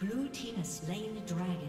Blue team has slain the dragon.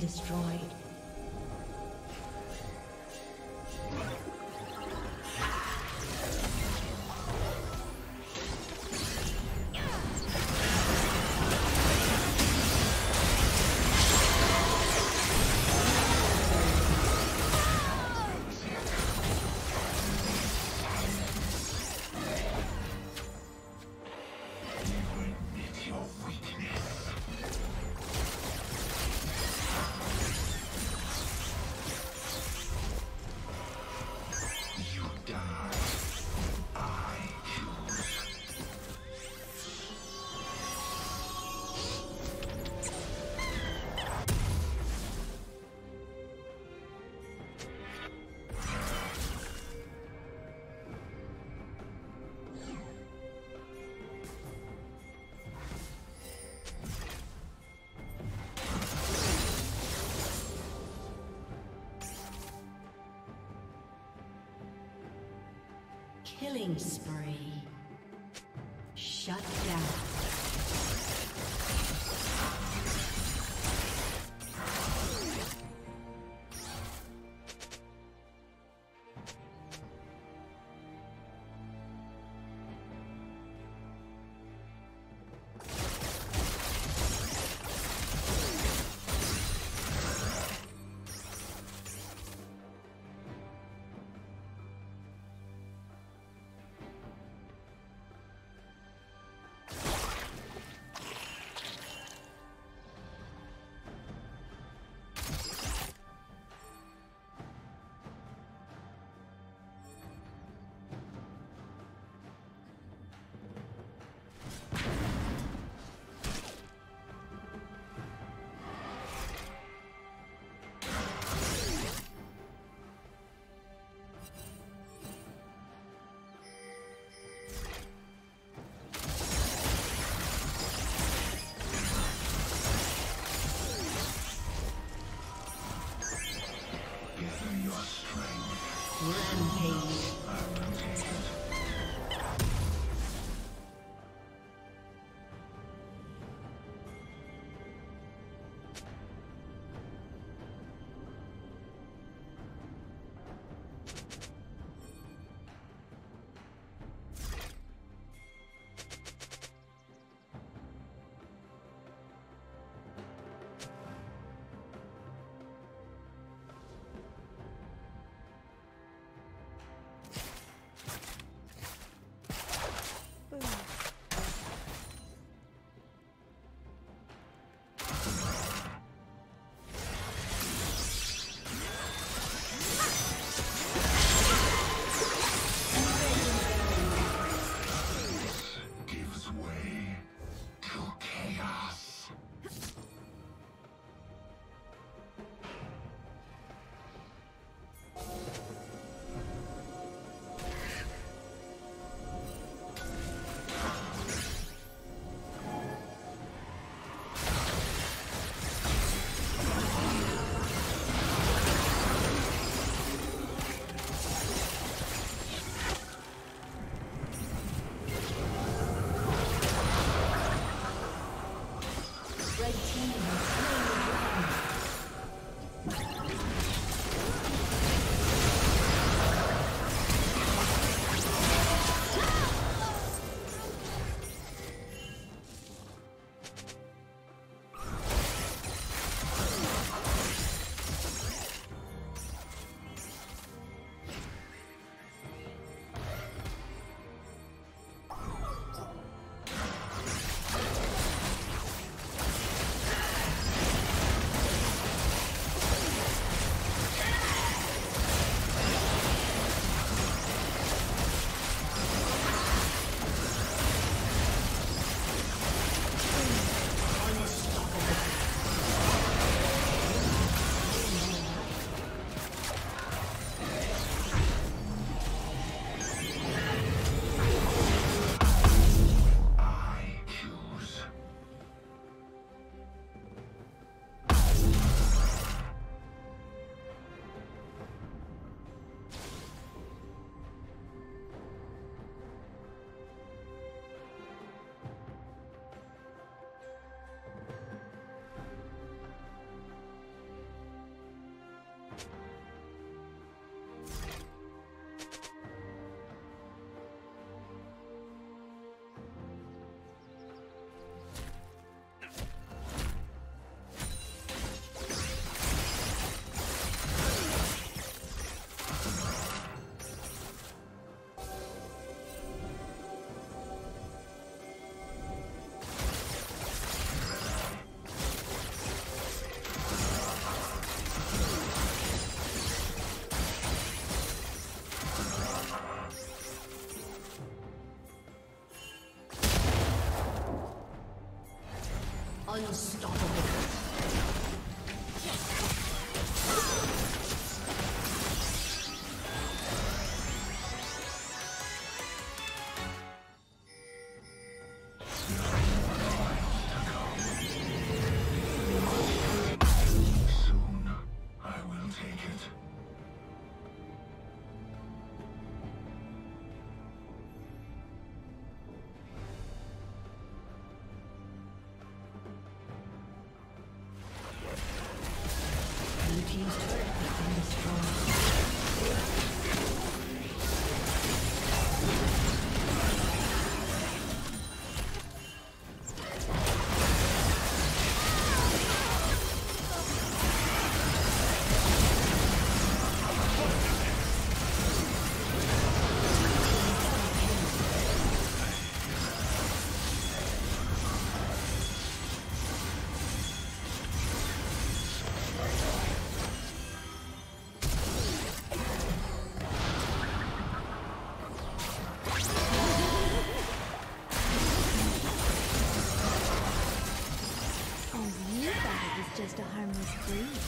Destroyed. Killing spree. Shut down. Unstoppable. Just a harmless breeze.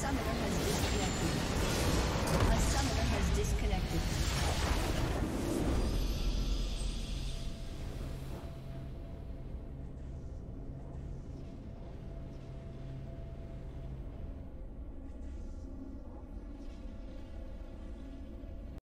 Summoner